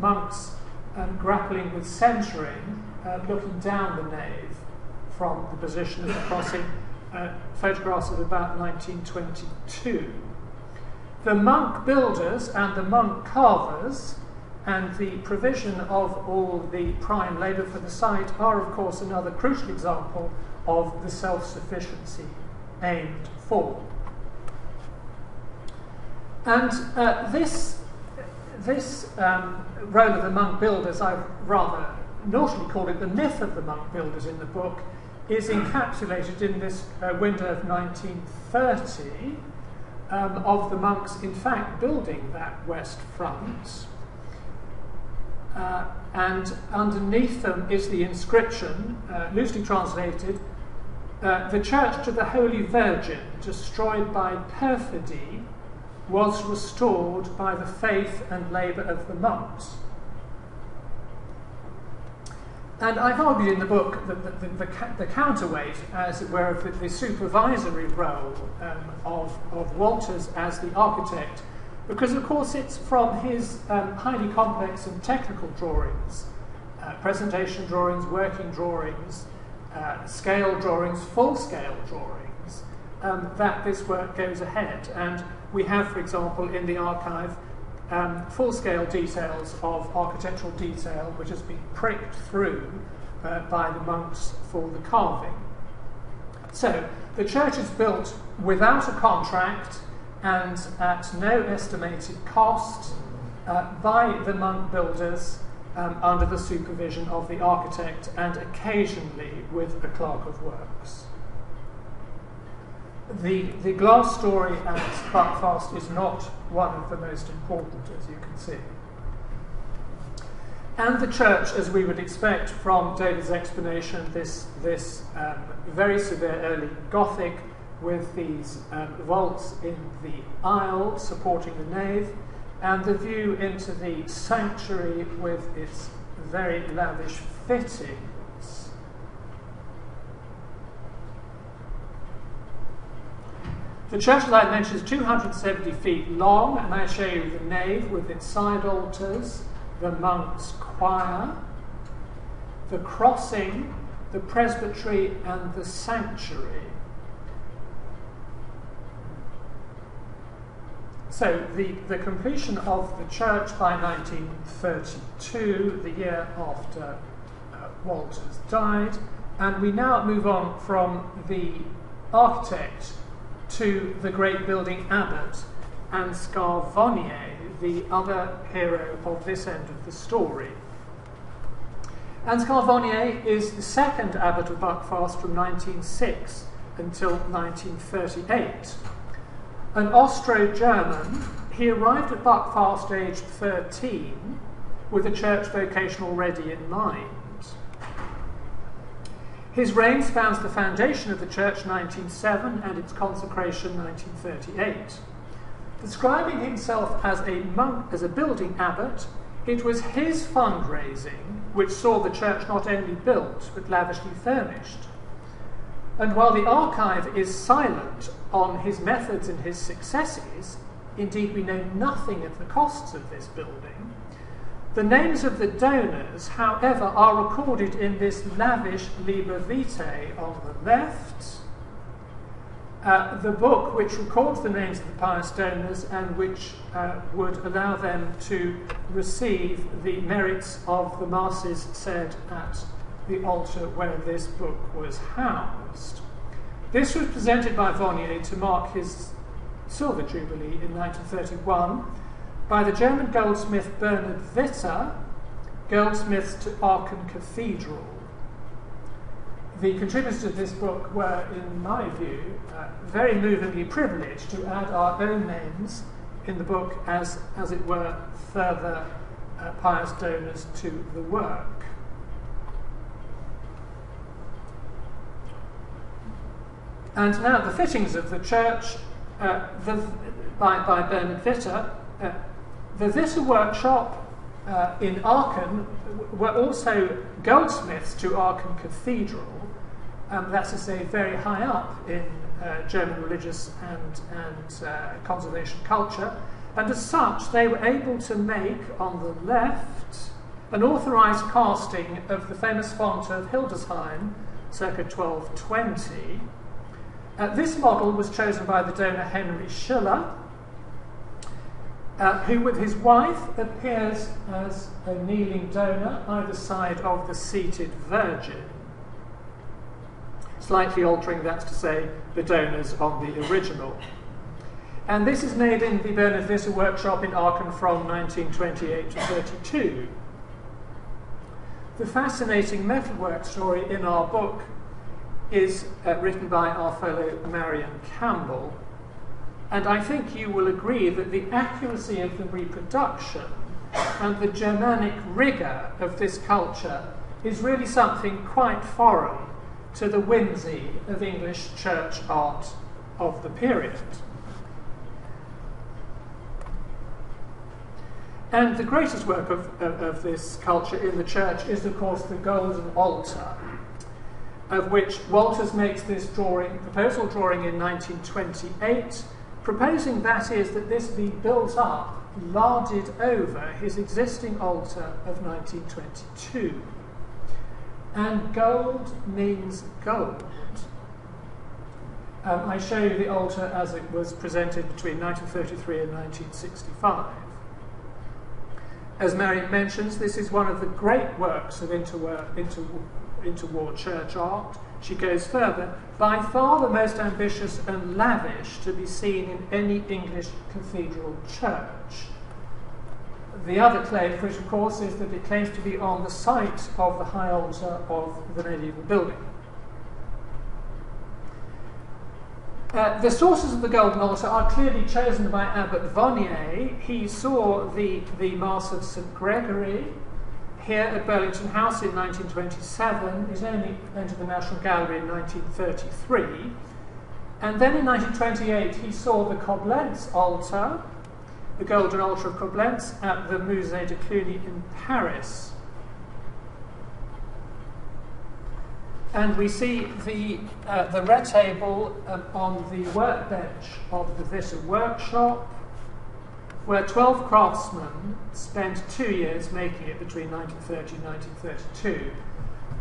monks grappling with centering, looking down the nave from the position of the crossing, photographs of about 1922. The monk builders and the monk carvers and the provision of all the prime labour for the site are, of course, another crucial example of the self-sufficiency aimed for. And this role of the monk builders, I've rather naughtily called it the myth of the monk builders in the book, is encapsulated in this winter of 1930 of the monks in fact building that west front. And underneath them is the inscription, loosely translated, the church to the Holy Virgin, destroyed by perfidy, was restored by the faith and labour of the monks. And I've argued in the book that the counterweight, as it were, of the supervisory role of Walters as the architect, because of course it's from his highly complex and technical drawings, presentation drawings, working drawings, scale drawings, full-scale drawings, that this work goes ahead. And we have, for example, in the archive, full-scale details of architectural detail which has been pricked through by the monks for the carving. So, the church is built without a contract and at no estimated cost by the monk builders under the supervision of the architect and occasionally with a clerk of works. The glass story at Buckfast is not one of the most important, as you can see. And the church, as we would expect from David's explanation, this very severe early Gothic with these vaults in the aisle supporting the nave, and the view into the sanctuary with its very lavish fittings. The church, as I mentioned, is 270 feet long, and I show you the nave with its side altars, the monks' choir, the crossing, the presbytery, and the sanctuary. So the completion of the church by 1932, the year after Walters died, and we now move on from the architect to the great building Abbot Anscar Vognier, the other hero of this end of the story. Anscar Vognier is the second abbot of Buckfast from 1906 until 1938. An Austro-German, he arrived at Buckfast aged 13 with a church vocation already in mind. His reign spans the foundation of the church 1907 and its consecration 1938. Describing himself as a monk, as a building abbot, it was his fundraising which saw the church not only built but lavishly furnished. And while the archive is silent on his methods and his successes, indeed we know nothing of the costs of this building, the names of the donors, however, are recorded in this lavish Liber Vitae on the left, the book which records the names of the pious donors and which would allow them to receive the merits of the masses said at the altar where this book was housed. This was presented by Vognier to mark his silver jubilee in 1931 by the German goldsmith Bernard Witter, goldsmiths to Aachen Cathedral. The contributors of this book were, in my view, very movingly privileged to add our own names in the book as it were, further pious donors to the work. And now the fittings of the church by Bernard Witter. The Vita workshop in Aachen were also goldsmiths to Aachen Cathedral. That's to say, very high up in German religious and conservation culture. And as such, they were able to make, on the left, an authorised casting of the famous font of Hildesheim, circa 1220. This model was chosen by the donor Henry Schiller, who with his wife appears as a kneeling donor either side of the seated Virgin. slightly altering that to say the donors on the original. And this is made in the Bernard Witter workshop in Aachen from 1928 to 32. The fascinating metalwork story in our book is written by our fellow Marian Campbell, and I think you will agree that the accuracy of the reproduction and the Germanic rigour of this culture is really something quite foreign to the whimsy of English church art of the period. And the greatest work of this culture in the church is, of course, the Golden Altar, of which Walters makes this drawing, proposal drawing, in 1928, proposing, that is, that this be built up, larded over his existing altar of 1922. And gold means gold. I show you the altar as it was presented between 1933 and 1965. As Marian mentions, this is one of the great works of interwar church art. She goes further, by far the most ambitious and lavish to be seen in any English cathedral church. The other claim for it, of course, is that it claims to be on the site of the high altar of the medieval building. The sources of the Golden Altar are clearly chosen by Abbot Vognier. He saw the Mass of St. Gregory here at Burlington House in 1927. He's only entered the National Gallery in 1933. And then in 1928 he saw the Coblenz altar, the Golden Altar of Coblenz, at the Musée de Cluny in Paris. And we see the red table on the workbench of the Vita workshop, where 12 craftsmen spent 2 years making it between 1930 and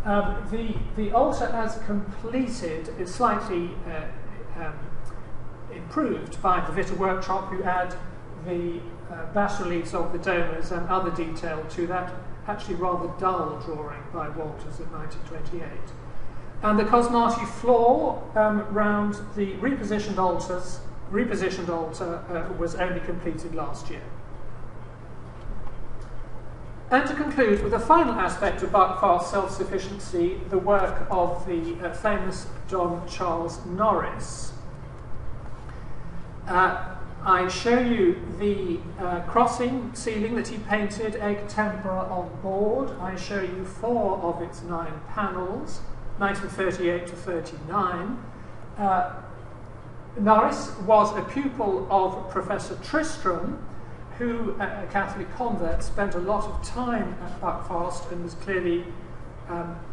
1932. The altar as completed is slightly improved by the Vita workshop, who add the bas-reliefs of the donors and other detail to that actually rather dull drawing by Walters in 1928. And the cosmati floor round the repositioned altar was only completed last year. And to conclude with the final aspect of Buckfast's self-sufficiency, the work of the famous John Charles Norris. I show you the crossing ceiling that he painted ex tempora on board. I show you 4 of its 9 panels, 1938 to 39. Norris was a pupil of Professor Tristram, who, a Catholic convert, spent a lot of time at Buckfast and was clearly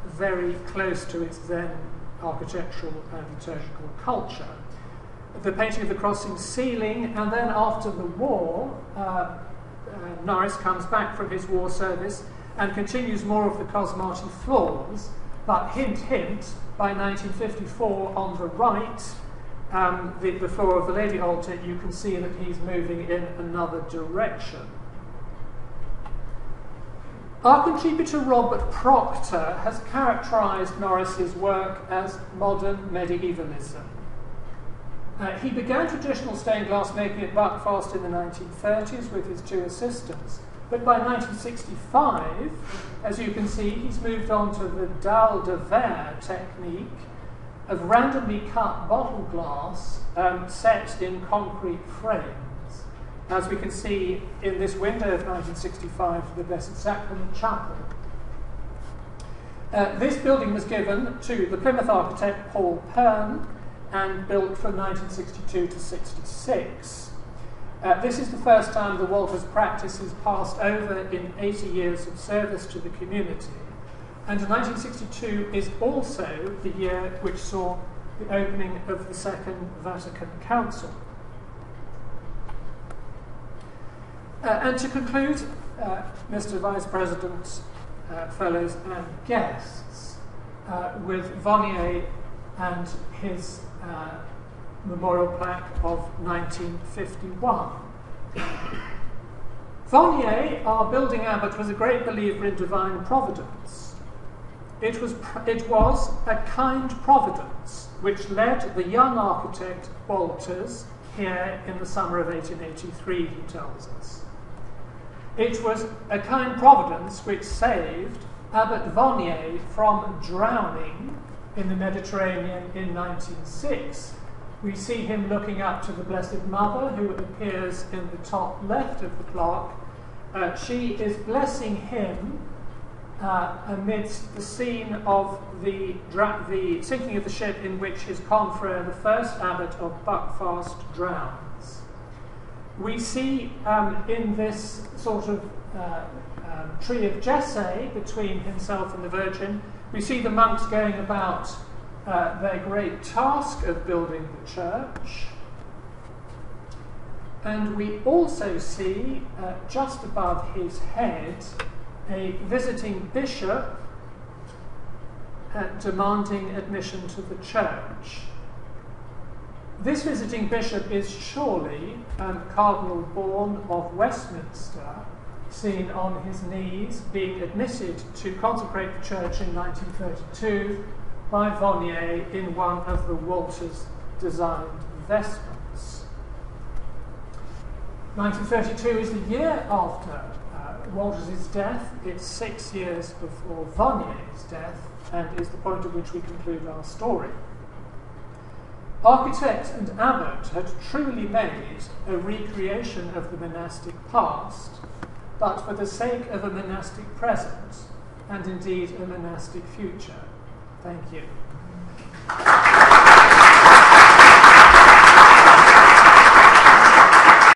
very close to its then architectural and liturgical culture. The painting of the crossing ceiling, and then after the war, Norris comes back from his war service and continues more of the cosmati floors, but hint, hint, by 1954 on the right, the floor of the Lady Altar, you can see that he's moving in another direction. Our contributor Robert Proctor has characterised Norris's work as modern medievalism. He began traditional stained glass making at Buckfast in the 1930s with his 2 assistants, but by 1965, as you can see, he's moved on to the dalle de verre technique of randomly cut bottle glass set in concrete frames. As we can see in this window of 1965 for the Blessed Sacrament Chapel. This building was given to the Plymouth architect Paul Pern, and built from 1962 to 66. This is the first time the Walters practice has passed over in 80 years of service to the community. And 1962 is also the year which saw the opening of the Second Vatican Council. And to conclude, Mr. Vice President, fellows and guests, with Vognier and his memorial plaque of 1951. Vognier, our building abbot, was a great believer in divine providence. It was a kind providence which led the young architect Walters here in the summer of 1883, he tells us. It was a kind providence which saved Abbot Vognier from drowning in the Mediterranean in 1906. We see him looking up to the Blessed Mother, who appears in the top left of the clock. She is blessing him amidst the scene of the sinking of the ship in which his confrere, the first abbot of Buckfast, drowns. We see in this sort of tree of Jesse between himself and the Virgin, we see the monks going about their great task of building the church. And we also see, just above his head, a visiting bishop demanding admission to the church. This visiting bishop is surely Cardinal Bourne of Westminster, seen on his knees, being admitted to consecrate the church in 1932 by Vognier in one of the Walters-designed vestments. 1932 is the year after Walters' death. It's 6 years before Vognier's death, and is the point at which we conclude our story. Architect and abbot had truly made a recreation of the monastic past, but for the sake of a monastic present, and indeed a monastic future. Thank you.